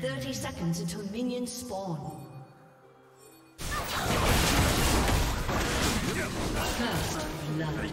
30 seconds until minions spawn. First blood.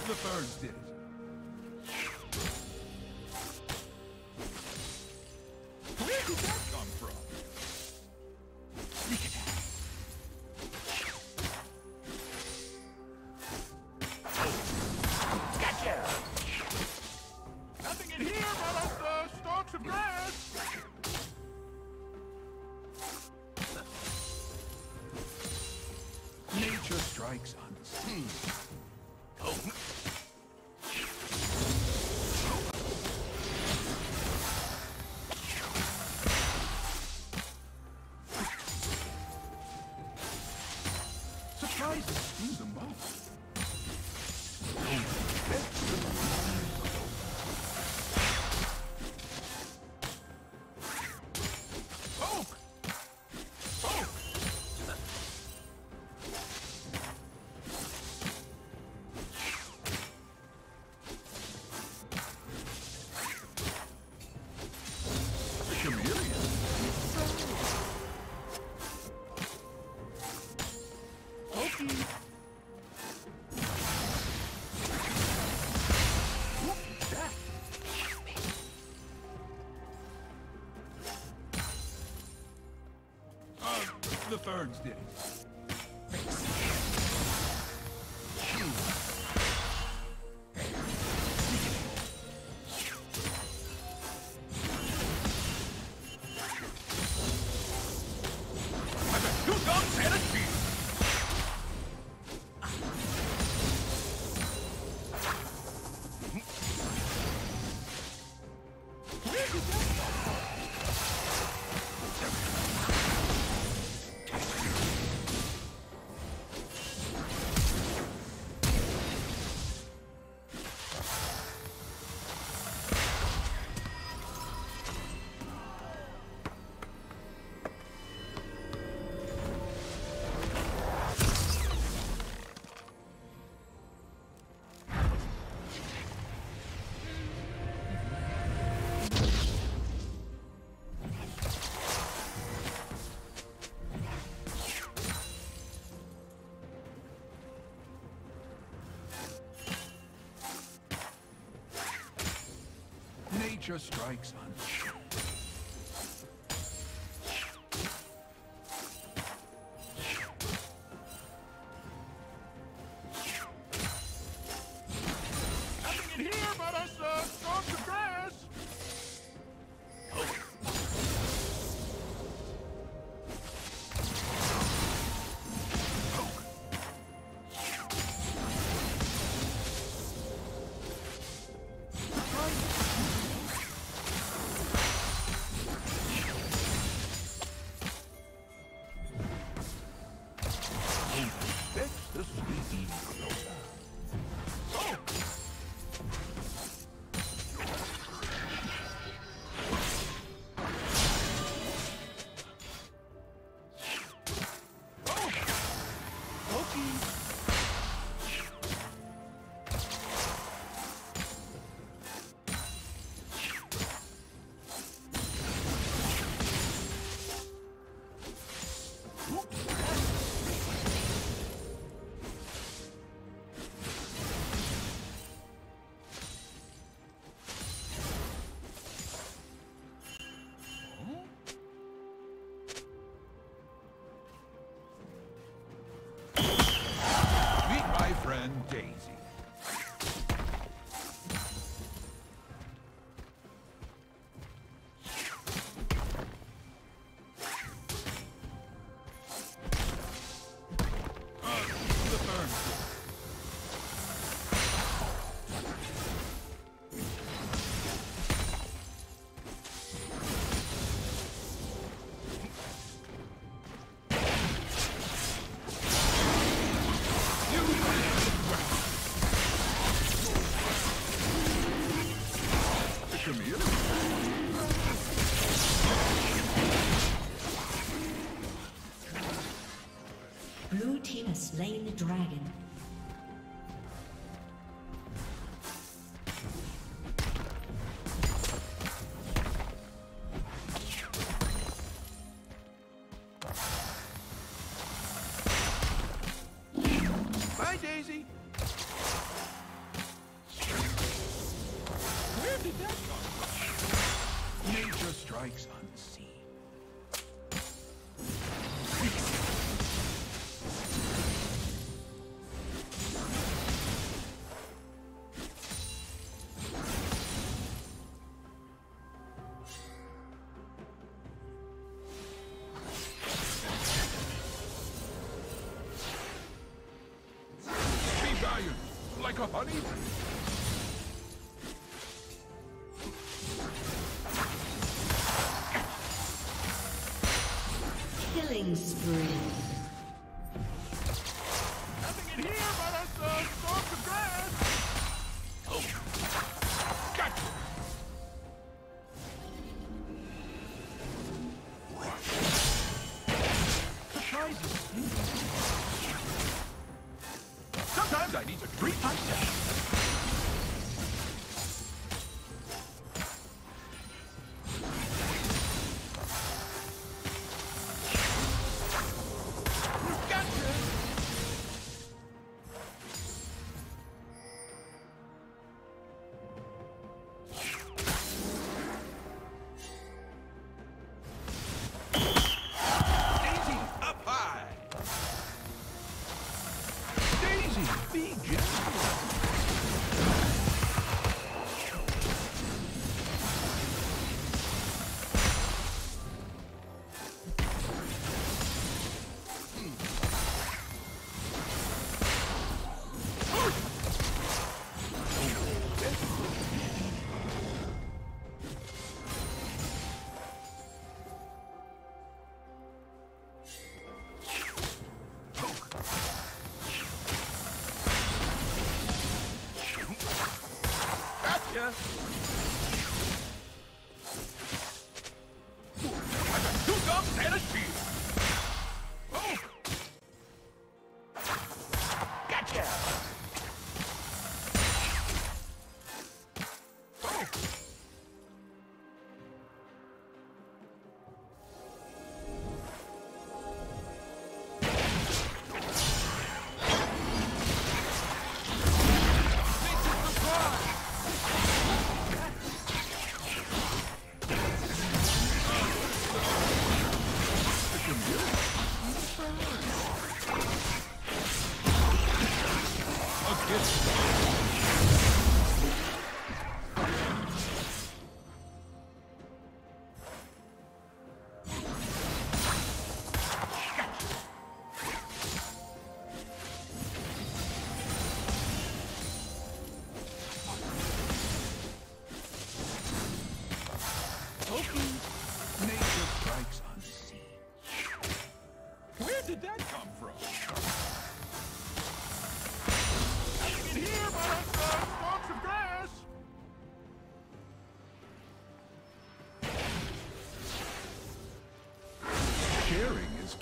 The ferns did it. Just strikes on Daisy. strikes unseen. Killing spree. Nothing in here but us stalks of grass. Oh. Gotcha. Sometimes I need to treat myself.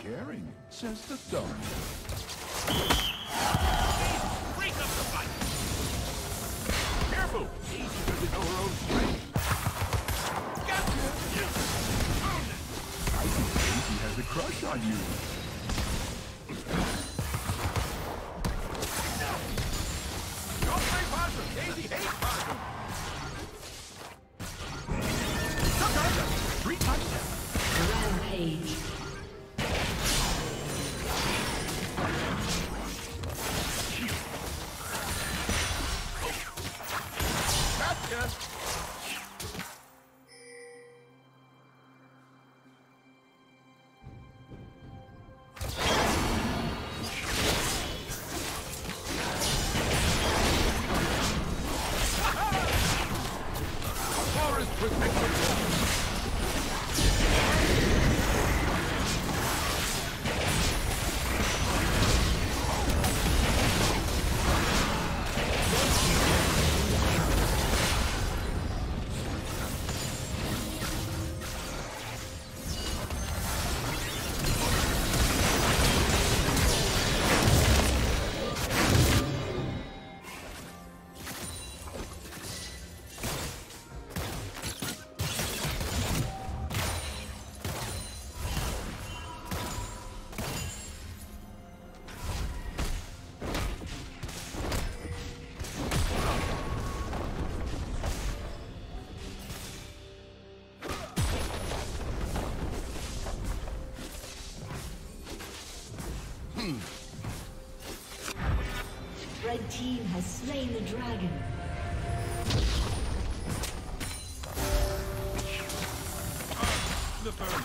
Caring, says the dog. Break up the fight! Careful! Easy doesn't know her own strength. Gotcha! I think Daisy has a crush on you. No! Don't play possum! Daisy hates possum! Sometimes I three touchdowns. Rampage. Red team has slain the dragon. The burn.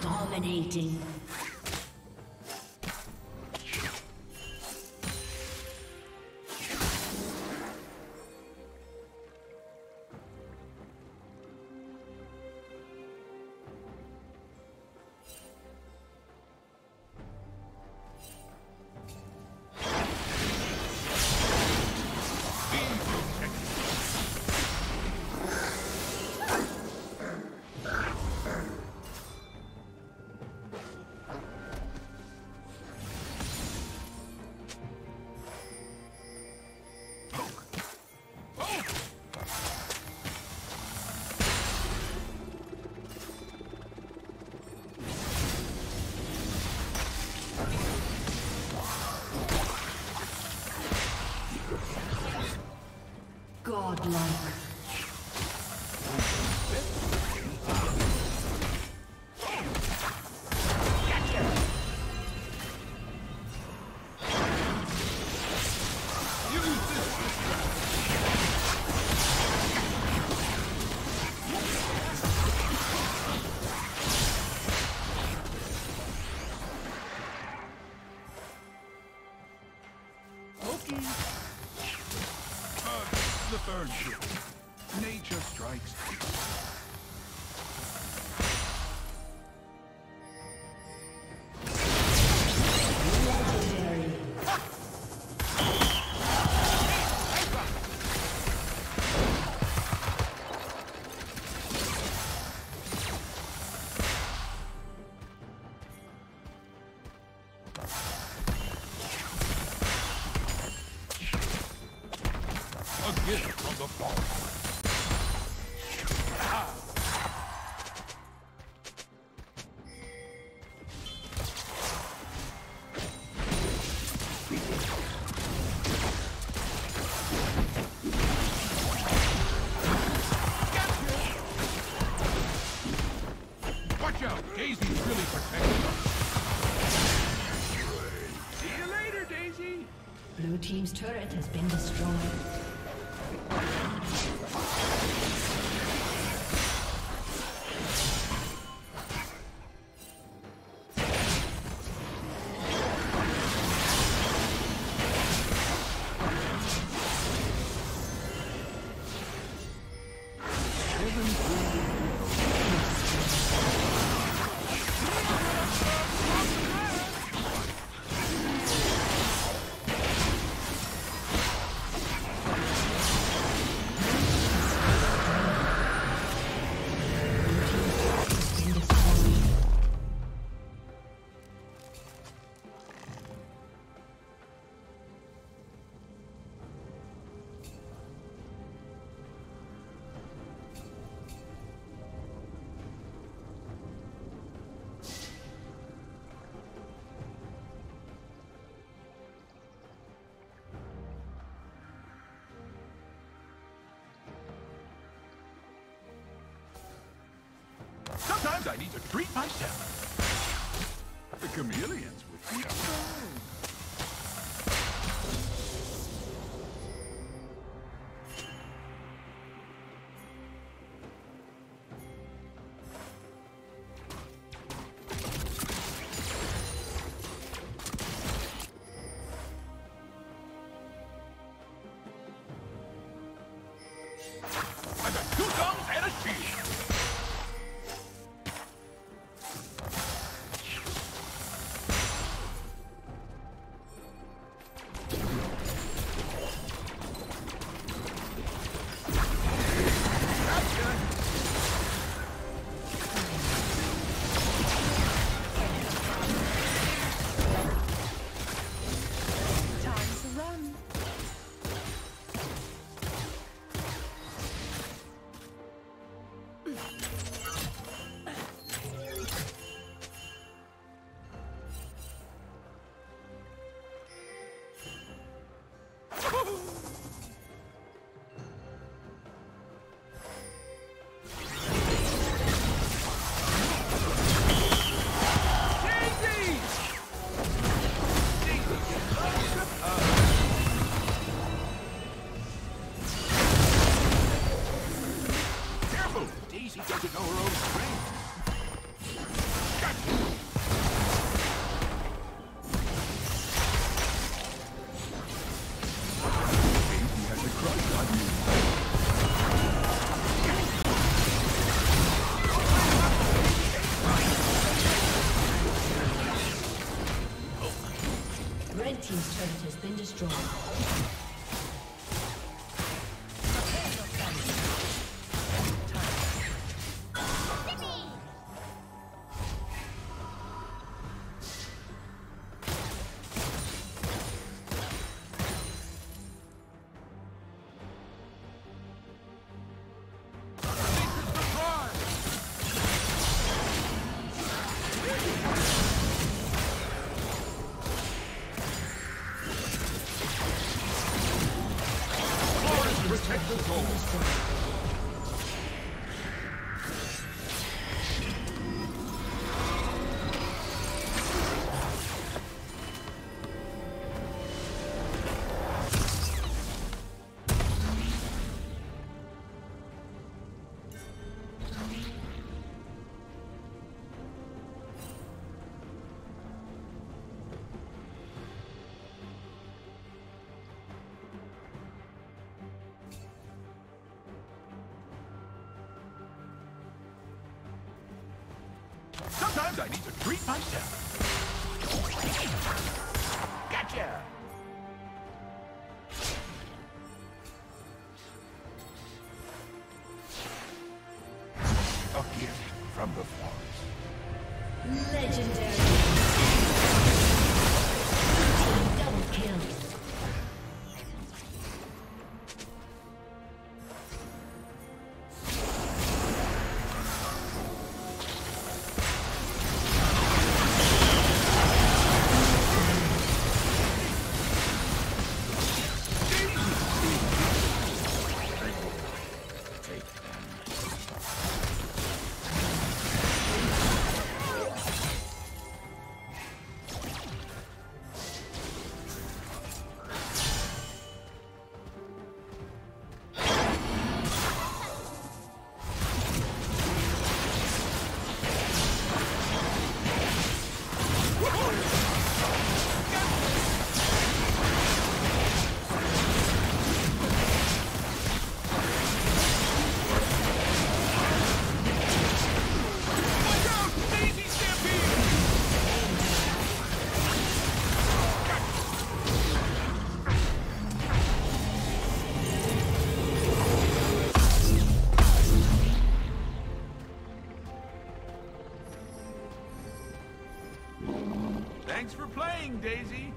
Dominating. Godlike. Nature strikes. A gift from the fall. Daisy's really protecting us. See you later, Daisy! Blue team's turret has been destroyed. Sometimes I need to treat myself. The chameleons would be alone. Team's turret has been destroyed. Sometimes I need to treat myself. Gotcha! A gift from the forest. Legendary. Double kill. Thanks for playing, Daisy.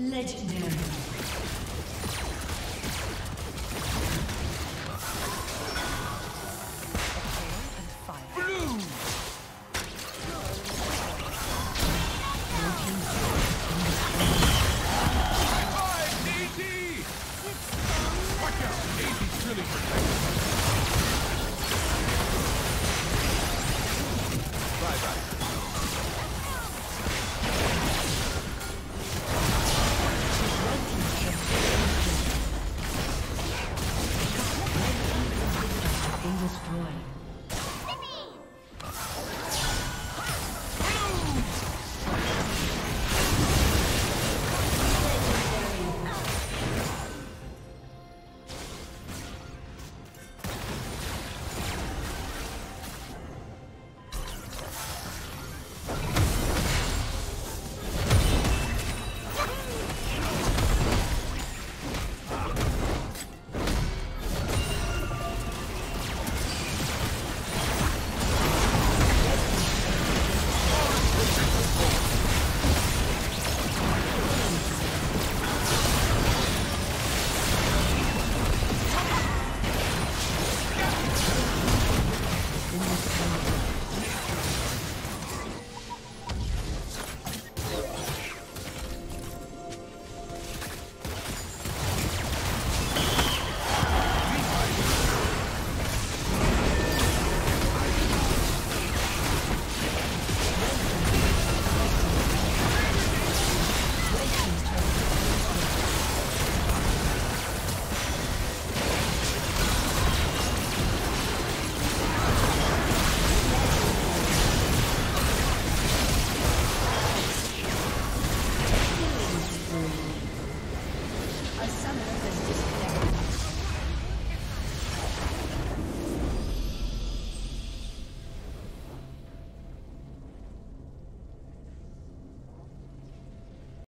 Legendary.